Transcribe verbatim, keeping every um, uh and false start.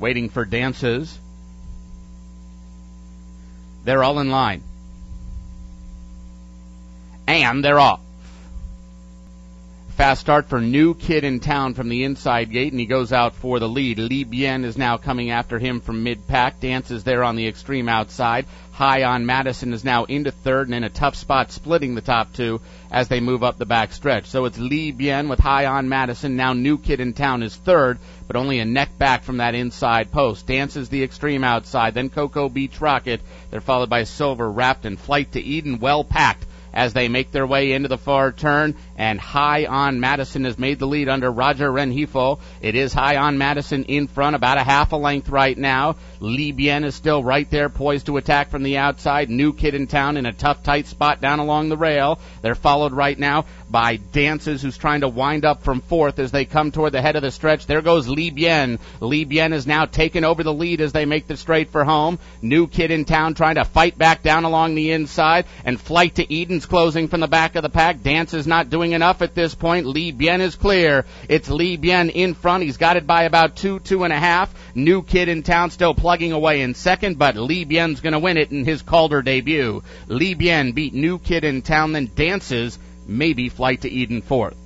waiting for Dances. They're all in line. And they're off. Fast start for New Kid in Town from the inside gate, and he goes out for the lead. Li Bien is now coming after him from mid-pack. Dances there on the extreme outside. High On Madison is now into third and in a tough spot, splitting the top two as they move up the back stretch. So it's Li Bien with High On Madison. Now New Kid in Town is third, but only a neck back from that inside post. Dances the extreme outside, then Cocoa Beach Rocket. They're followed by Silver Rapt and Flight to Eden, well packed as they make their way into the far turn, and High On Madison has made the lead under Roger Rengifo. It is High On Madison in front, about a half a length right now. Li Bien is still right there, poised to attack from the outside. New Kid in Town in a tough, tight spot down along the rail. They're followed right now by Dances, who's trying to wind up from fourth as they come toward the head of the stretch. There goes Li Bien. Li Bien is now taking over the lead as they make the straight for home. New Kid in Town trying to fight back down along the inside, and Flight to Eden's closing from the back of the pack. Dance is not doing enough at this point. Li Bien is clear. It's Li Bien in front. He's got it by about two, two and a half. New Kid in Town still plugging away in second, but Li Bien's going to win it in his Calder debut. Li Bien beat New Kid in Town, then Dances, maybe Flight to Eden fourth.